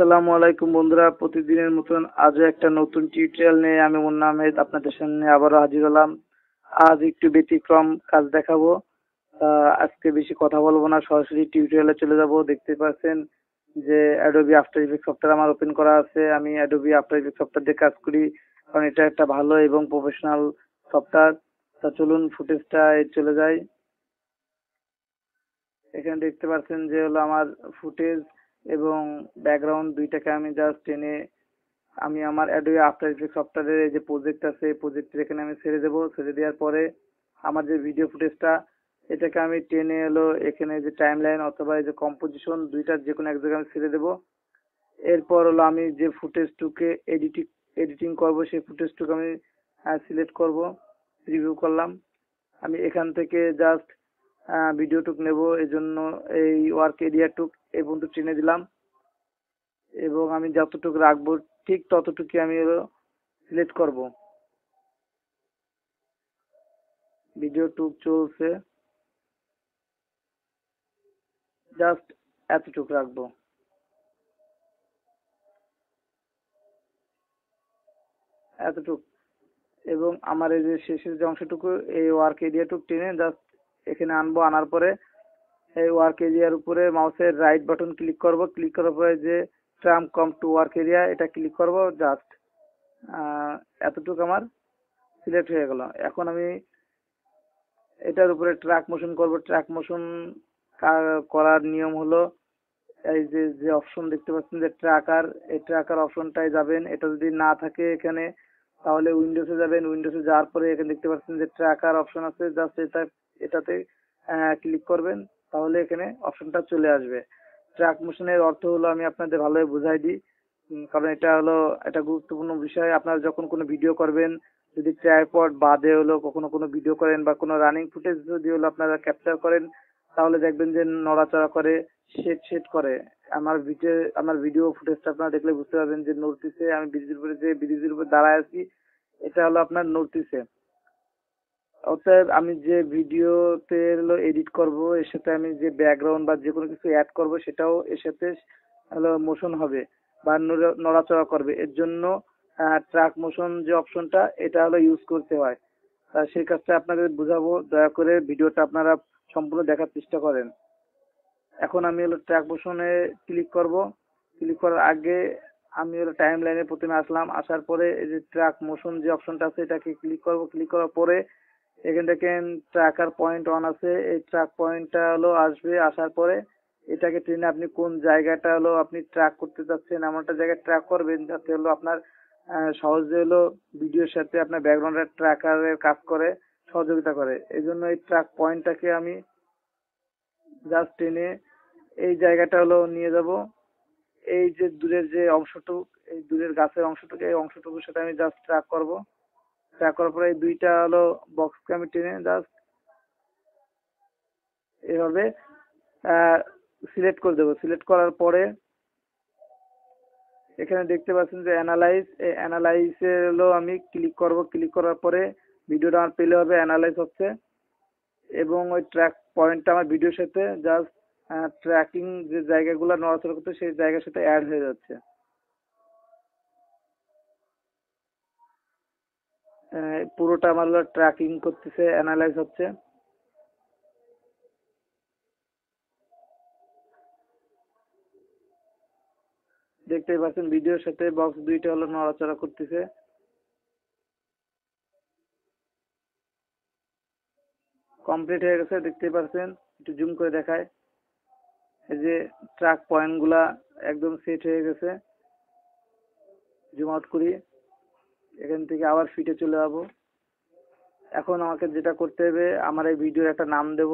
আসসালামু আলাইকুম বন্ধুরা, প্রতিদিনের মতন আজও একটা নতুন টিউটোরিয়াল নিয়ে আমি মুন্না আহমেদ আপনাদের সামনে আবারও হাজির হলাম। আজ একটু ব্যতিক্রম কাজ দেখাবো। আজকে বেশি কথা বলবো না, সরাসরি টিউটোরিয়ালে চলে যাব। দেখতে পাচ্ছেন যে অ্যাডোবি আফটার ইফেক্ট সফটওয়্যার আমার ওপেন করা আছে। আমি অ্যাডোবি আফটার ইফেক্ট সফটওয়্যার দিয়ে কাজ করি, কারণ এটা একটা ভালো এবং প্রফেশনাল সফটওয়্যার। তা চলুন ফুটেজটা চলে যাই। এখানে দেখতে পাচ্ছেন যে হলো আমার ফুটেজ এবং ব্যাকগ্রাউন্ড দুইটাকে আমি জাস্ট টেনে আমি আমার অ্যাডোবি আফটার ইফেক্ট সফটওয়্যারের যে প্রজেক্ট আছে এই প্রজেক্টের এখানে আমি ছেড়ে দেবো। ছেড়ে দেওয়ার পরে আমার যে ভিডিও ফুটেজটা এটাকে আমি টেনে এলো এখানে যে টাইম লাইন অথবা এই যে কম্পোজিশন দুইটার যে কোনো এক জায়গায় আমি ছেড়ে দেবো। এরপর হলো আমি যে ফুটেজটুকে এডিটিং করবো সেই ফুটেজটুকু আমি সিলেক্ট করব। রিভিউ করলাম, আমি এখান থেকে জাস্ট ভিডিওটুক নেব, এজন্য এই ওয়ার্ক এরিয়াটুক এই পর্যন্ত টেনে দিলাম এবং আমি যতটুকু রাখবো ঠিক ততটুকু আমি সিলেক্ট করব। ভিডিওটুক চলছে, জাস্ট এতটুক রাখবো। এতটুক এবং আমার এই যে শেষের যে অংশটুকু এই ওয়ার্ক এরিয়াটুক টেনে জাস্ট এখানে আনবো। আনার পরে এই ওয়ার্ক এরিয়ার উপরে মাউসের রাইট বাটন ক্লিক করব। ক্লিক করার পরে যে trim comp to work area এটা ক্লিক করব। জাস্ট এতটুকু আমার সিলেক্ট হয়ে গেল। এখন আমি এটার উপরে ট্র্যাক মোশন করব। ট্র্যাক মোশন করার নিয়ম হলো এই যে যে অপশন দেখতে পাচ্ছেন যে ট্র্যাকার, এই ট্র্যাকার অপশনটাই যাবেন। এটা যদি না থাকে এখানে তাহলে উইন্ডোজে যাবেন। উইন্ডোজে যাওয়ার পরে এখানে দেখতে পাচ্ছেন যে ট্র্যাকার অপশন আছে, জাস্ট এটাতে ক্লিক করবেন, তাহলে এখানে অপশনটা চলে আসবে। ট্র্যাক মোশনের অর্থ হলো আমি আপনাদের ভালোভাবে বুঝাই দিই, কারণ এটা হলো একটা গুরুত্বপূর্ণ বিষয়। আপনারা যখন কোনো ভিডিও করবেন, যদি ট্রাইপড বাদে হলো কখনো কোনো ভিডিও করেন বা কোনো রানিং ফুটেজ যদি হলো আপনারা ক্যাপচার করেন, তাহলে দেখবেন যে নড়াচড়া করে, শেড করে। আমার ভিডিও ফুটেজটা আপনারা দেখলে বুঝতে পারবেন যে নড়তেছে। আমি ব্রিজের উপরে যে ব্রিজের উপরে দাঁড়ায় আছি এটা হলো আপনার নড়তেছে। অতএব আমি যে ভিডিওতে হলো এডিট করব এর সাথে আমি যে ব্যাকগ্রাউন্ড বা যে কোনো কিছু অ্যাড করব সেটাও এর সাথে হলো মোশন হবে বা নড়াচড়া করবে। এর জন্য ট্র্যাক মোশন যে অপশনটা এটা হলো ইউজ করতে হয়। তা সেই কাজটা আপনাদের বোঝাবো, দয়া করে ভিডিওটা আপনারা সম্পূর্ণ দেখার চেষ্টা করেন। এখন আমি হলো ট্র্যাক মোশনে ক্লিক করব। ক্লিক করার আগে আমি হলো টাইম লাইনে প্রথমে আসলাম। আসার পরে এই যে ট্র্যাক মোশন যে অপশনটা আছে এটাকে ক্লিক করব। ক্লিক করার পরে এখান থেকে ট্র্যাকার পয়েন্ট অন আছে, এই ট্র্যাক পয়েন্টটা হলো আসবে। আসার পরে এটাকে টেনে আপনি কোন জায়গাটা হলো আপনি ট্র্যাক করতে চাচ্ছেন এমন একটা জায়গায় ট্র্যাক করবেন, যাতে হলো আপনার সহজে হলো ভিডিওর সাথে আপনার ব্যাকগ্রাউন্ডের ট্র্যাকারের কাজ করে, সহযোগিতা করে। এই জন্য এই ট্র্যাক পয়েন্টটাকে আমি জাস্ট টেনে এই জায়গাটা হলো নিয়ে যাব। এই যে দূরের যে অংশটুকু, এই দূরের গাছের অংশটুকু, এই অংশটুকুর সাথে আমি জাস্ট ট্র্যাক করব। ট্র্যাক করার পরে এই দুইটা হলো বক্সকে আমি টেনে জাস্ট এভাবে সিলেক্ট করে দেবো। সিলেক্ট করার পরে এখানে দেখতে পাচ্ছেন যে অ্যানালাইজ, এই অ্যানালাইজে হলো আমি ক্লিক করব। ক্লিক করার পরে ভিডিওটা আমার পেলে হবে অ্যানালাইজ হচ্ছে এবং ওই ট্র্যাক পয়েন্টটা আমার ভিডিওর সাথে জাস্ট ট্র্যাকিং যে জায়গাগুলো নড়াচড়া করতে সেই জায়গার সাথে অ্যাড হয়ে যাচ্ছে। পুরোটা আমার ট্র্যাকিং করতেছে, অ্যানালাইজ হচ্ছে। দেখতে পাচ্ছেন ভিডিওর সাথে বক্স দুইটা হলো নড়াচড়া করতেছে। কমপ্লিট হয়ে গেছে, দেখতে পাচ্ছেন। একটু জুম করে দেখায়, এই যে ট্র্যাক পয়েন্টগুলা একদম সেট হয়ে গেছে। জুম আউট করি, এখান থেকে আবার ফিটে চলে যাব। এখন আমাকে যেটা করতে হবে, আমার এই ভিডিওর একটা নাম দেব।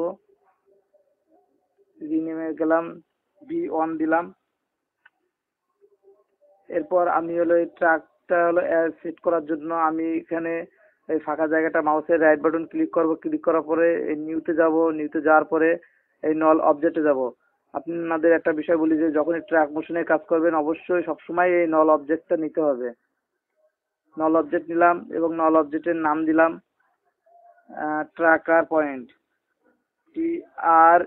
রিনেমে গেলাম, B1 দিলাম। এরপর আমি হলো এই ট্র্যাকটা হলো সেট করার জন্য আমি এখানে এই ফাঁকা জায়গাটা মাউসের রাইট বাটন ক্লিক করব। ক্লিক করার পরে এই নিউতে যাব। নিউতে যাওয়ার পরে এই নল অবজেক্টে যাব। আপনাদের একটা বিষয় বলি, যে যখন ট্র্যাক মোশনে কাজ করবেন অবশ্যই সবসময় এই নল অবজেক্টটা নিতে হবে। নল অবজেক্ট নিলাম এবং নল অবজেক্টের নাম দিলাম tracker point, TRAK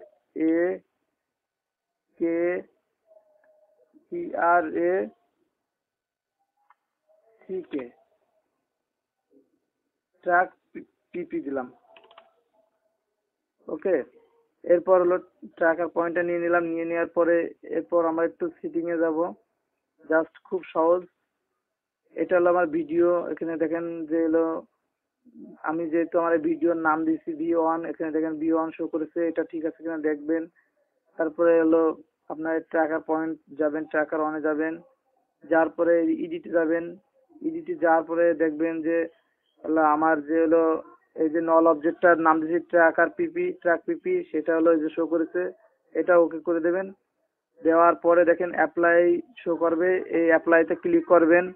TRACK track TP দিলাম। ওকে, এরপর হলো ট্র্যাকার পয়েন্টটা নিয়ে নিলাম। নিয়ে নেওয়ার পরে এরপর আমরা একটু সিটিংয়ে যাব। জাস্ট খুব সহজ, এটা হলো আমার ভিডিও। এখানে দেখেন যে হলো আমি যেহেতু আমার ভিডিওর নাম দিয়েছি V1, এখানে দেখেন V1 শো করেছে, এটা ঠিক আছে কিনা দেখবেন। তারপরে হলো আপনার ট্র্যাকার পয়েন্ট যাবেন, ট্র্যাকার অনে যাবেন, যাওয়ার পরে ইডিটে যাবেন। ইডিটে যাওয়ার পরে দেখবেন যে হলো আমার যে হলো এই যে নল অবজেক্টটার নাম দিয়েছি ট্র্যাকার পিপি, ট্র্যাক পিপি, সেটা হলো এই যে শো করেছে, এটা ওকে করে দেবেন। দেওয়ার পরে দেখেন অ্যাপ্লাই শো করবে, এই অ্যাপ্লাইতে ক্লিক করবেন।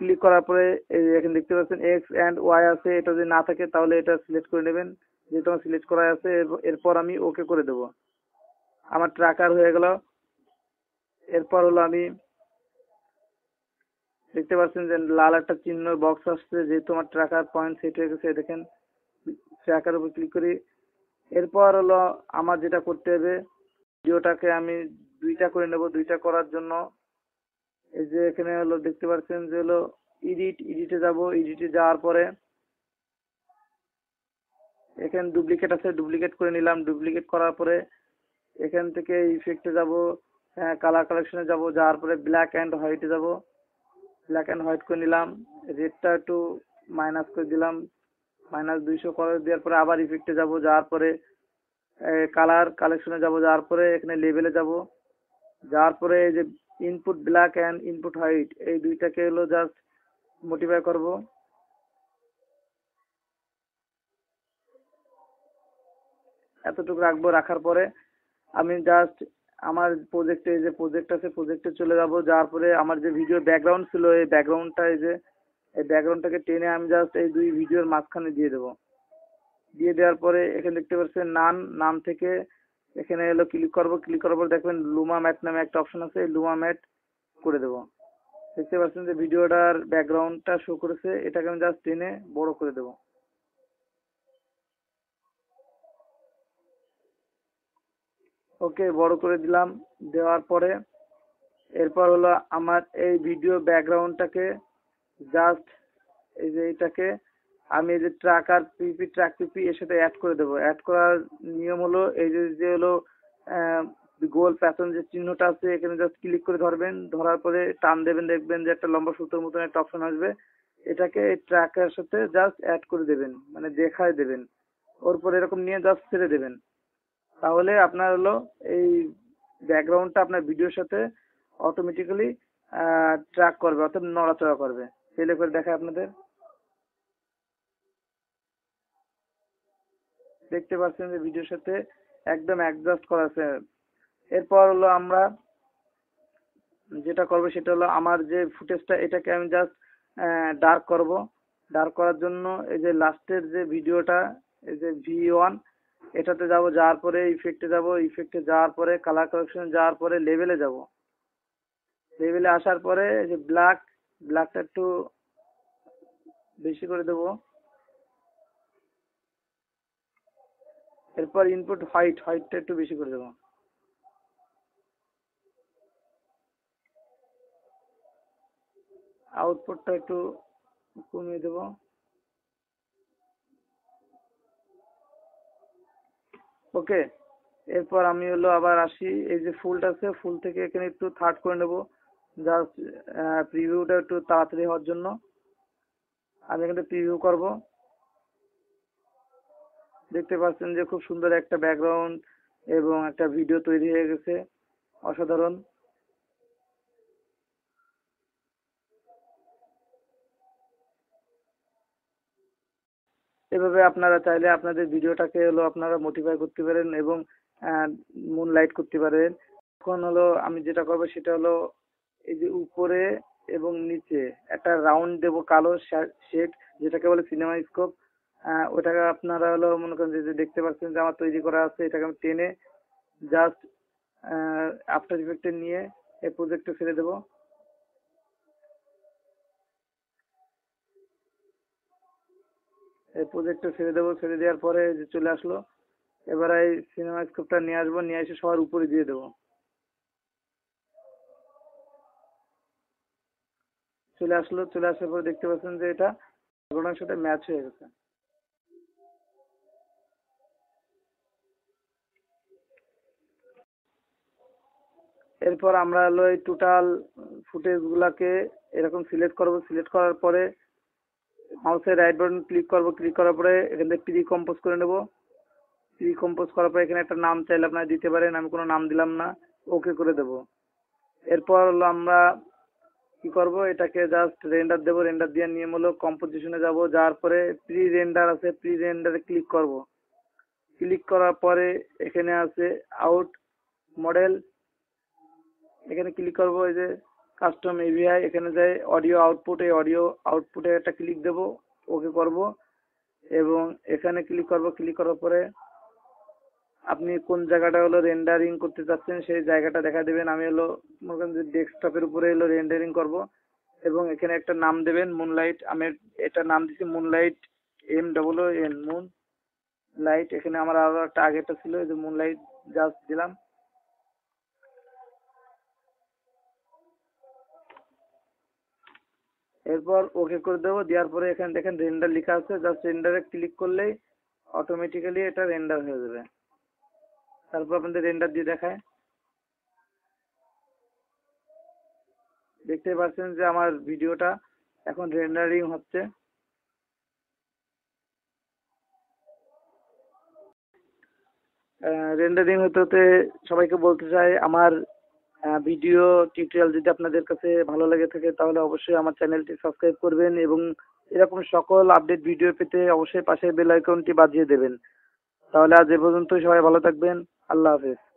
ক্লিক করার পরে এই এখানে দেখতে পাচ্ছেন এক্স অ্যান্ড ওয়াই আছে, এটা যদি না থাকে তাহলে এটা সিলেক্ট করে নেবেন, যেহেতু আমার সিলেক্ট করা আছে। এরপর আমি ওকে করে দেবো, আমার ট্র্যাকার হয়ে গেল। এরপর হলো আমি দেখতে পাচ্ছেন যে লাল একটা চিহ্ন বক্স আসছে, যেহেতু আমার ট্র্যাকার পয়েন্ট সেট হয়ে গেছে। দেখেন ট্র্যাকার উপর ক্লিক করি। এরপর হলো আমার যেটা করতে হবে, ভিডিওটাকে আমি দুইটা করে নেব। দুইটা করার জন্য এই যে এখানে হলো দেখতে পাচ্ছেন যে হলো এডিট, এডিটে যাব। এডিটে যাওয়ার পরে এখানে ডুপ্লিকেট আছে, ডুপ্লিকেট করে নিলাম। ডুপ্লিকেট করার পরে এখান থেকে ইফেক্টে যাব, কালার কালেকশনে যাব, যাওয়ার পরে ব্ল্যাক অ্যান্ড হোয়াইটে যাব, ব্ল্যাক অ্যান্ড হোয়াইট করে নিলাম। রেডটা একটু মাইনাস করে দিলাম, মাইনাস 200 করে দেওয়ার পরে আবার ইফেক্টে যাব, যাওয়ার পরে কালার কালেকশনে যাব, যাওয়ার পরে এখানে লেভেলে যাব, যাওয়ার পরে এই যে input black and input white, এই দুইটাকে হলো জাস্ট মডিফাই করব। এতটুকু রাখবো। রাখার পরে আমি জাস্ট আমার প্রজেক্টে যে প্রজেক্ট আছে প্রজেক্টে চলে যাব, যাওয়ার পরে আমার যে ভিডিও ব্যাকগ্রাউন্ড ছিল এই ব্যাকগ্রাউন্ডটা, এই যে এই ব্যাকগ্রাউন্ডটাকে টেনে আমি জাস্ট এই দুই ভিডিওর মাঝখানে দিয়ে দেবো। দিয়ে দেওয়ার পরে এখানে দেখতে পাচ্ছেন নান, নাম থেকে এখানে হলো ক্লিক করব। ক্লিক করার পর দেখবেন লুমা ম্যাট নামে একটা অপশন আছে, এই লুমা ম্যাট করে দেব। দেখতে পাচ্ছেন যে ভিডিওটার ব্যাকগ্রাউন্ডটা শো করেছে, এটাকে আমি জাস্ট টেনে বড় করে দেবো। ওকে, বড় করে দিলাম। দেওয়ার পরে এরপর হলো আমার এই ভিডিও ব্যাকগ্রাউন্ডটাকে জাস্ট এই যে এইটাকে আমি এই যে ট্র্যাকার পিপি, ট্র্যাক পিপি এর সাথে অ্যাড করে দেবো। অ্যাড করার নিয়ম হলো এই যে যে হলো গোল প্যাটার্ন যে চিহ্নটা আছে, এখানে জাস্ট ক্লিক করে ধরবেন, ধরার পরে টান দেবেন, দেখবেন যে একটা লম্বা সুতোর মতন একটা অপশন আসবে, এটাকে এই ট্র্যাকের সাথে জাস্ট অ্যাড করে দেবেন, মানে দেখায় দেবেন। ওর পরে এরকম নিয়ে জাস্ট ছেড়ে দেবেন, তাহলে আপনার হলো এই ব্যাকগ্রাউন্ডটা আপনার ভিডিওর সাথে অটোমেটিক্যালি ট্র্যাক করবে, অর্থাৎ নড়াচড়া করবে। সেলে করে দেখায় আপনাদের, দেখতে পাচ্ছেন যে ভিডিওর সাথে একদম অ্যাডজাস্ট করা আছে। এরপর হলো আমরা যেটা করবো সেটা হলো আমার যে ফুটেজটা, এটাকে আমি জাস্ট ডার্ক করব। ডার্ক করার জন্য এই যে লাস্টের যে ভিডিওটা, এই যে V1, এটাতে যাব, যাওয়ার পরে ইফেক্টে যাব, ইফেক্টে যাওয়ার পরে কালার কারেকশন, যাওয়ার পরে লেভেলে যাব। লেভেলে আসার পরে যে ব্ল্যাক, ব্ল্যাকটা একটু বেশি করে দেব। এরপর ইনপুট হোয়াইট, হোয়াইটটা একটু বেশি করে দেব। আউটপুটটা একটু কমিয়ে দেব। ওকে, এরপর আমি হলো আবার আসি এই যে ফুলটা আছে, ফুল থেকে এখানে একটু থার্ড করে নেব, জাস্ট প্রিভিউটা একটু তাড়াতাড়ি হওয়ার জন্য। আমি এখানে প্রিভিউ করব, দেখতে পাচ্ছেন যে খুব সুন্দর একটা ব্যাকগ্রাউন্ড এবং একটা ভিডিও তৈরি হয়ে গেছে, অসাধারণ। এভাবে আপনারা চাইলে আপনাদের ভিডিওটাকে হলো আপনারা মডিফাই করতে পারেন এবং মুনলাইট করতে পারেন। এখন হলো আমি যেটা করবো সেটা হলো এই যে উপরে এবং নিচে একটা রাউন্ড দেব, কালো শেড যেটাকে বলে সিনেমা স্কোপ, ওটাকে আপনারা হলো মনে করেন যে দেখতে পাচ্ছেন যে আমার তৈরি করা আছে, এটাকে আমি টেনে জাস্ট আফটার ইফেক্টে নিয়ে এই প্রজেক্টে ফেলে দেবো। এই প্রজেক্টটা ছেড়ে দেবো, ছেড়ে দেওয়ার পরে যে চলে আসলো, এবার এই সিনেমা স্কোপটা নিয়ে আসবো, নিয়ে এসে সবার উপরে দিয়ে দেবো। চলে আসলো। চলে আসার পর দেখতে পাচ্ছেন যে এটা অংশটা ম্যাচ হয়ে গেছে। এরপর আমরা হলো এই টোটাল ফুটেজ গুলাকে এরকম সিলেক্ট করব। সিলেক্ট করার পরে মাউসের রাইট বাটন ক্লিক করব। ক্লিক করার পরে এখান থেকে প্রি কম্পোজ করে নেব। প্রি কম্পোজ করার পরে এখানে একটা নাম চাইলে আপনারা দিতে পারেন, আমি কোনো নাম দিলাম না, ওকে করে দেব। এরপর হলো আমরা কি করব, এটাকে জাস্ট রেন্ডার দেব। রেন্ডার দিয়ে নিয়ম হলো কম্পোজিশনে যাব, যাওয়ার পরে প্রি রেন্ডার আছে, প্রি রেন্ডারে ক্লিক করব। ক্লিক করার পরে এখানে আছে আউট মডেল, এখানে ক্লিক করব। এই যে কাস্টম এভিআই, এখানে যাই অডিও আউটপুট, এই অডিও আউটপুটে একটা ক্লিক দেব, ওকে করব। এবং এখানে ক্লিক করব। ক্লিক করার পরে আপনি কোন জায়গাটা হলো রেন্ডারিং করতে চাচ্ছেন সেই জায়গাটা দেখা দেবেন। আমি হলো মনে করেন যে ডেস্কটপের উপরে হলো রেন্ডারিং করব। এবং এখানে একটা নাম দেবেন মুনলাইট, আমি এটা নাম দিচ্ছি মুনলাইট MOON মুনলাইট। এখানে আমার আরো একটা আগেটা ছিল, এই যে মুনলাইট জাস্ট দিলাম। এরপর ওকে করে দেবো। দেওয়ার পরে এখানে দেখেন রেন্ডার লেখা আছে, জাস্ট রেন্ডারে ক্লিক করলেই অটোমেটিক্যালি এটা রেন্ডার হয়ে যাবে। তারপর আপনাদের রেন্ডার দিয়ে দেখায়, দেখতে পাচ্ছেন যে আমার ভিডিওটা এখন রেন্ডারিং হচ্ছে। রেন্ডারিং হতে হতে সবাইকে বলতে চাই, আমার ভিডিও টিউটোরিয়াল যদি আপনাদের কাছে ভালো লাগে থাকে তাহলে অবশ্যই আমার চ্যানেলটি সাবস্ক্রাইব করবেন এবং এরকম সকল আপডেট ভিডিও পেতে অবশ্যই পাশে বেল আইকনটি বাজিয়ে দেবেন। তাহলে আজ এ পর্যন্তই, সবাই ভালো থাকবেন, আল্লাহ হাফেজ।